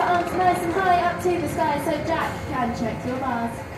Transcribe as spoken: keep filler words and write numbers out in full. your arms nice and high up to the sky so Jack can check your bars.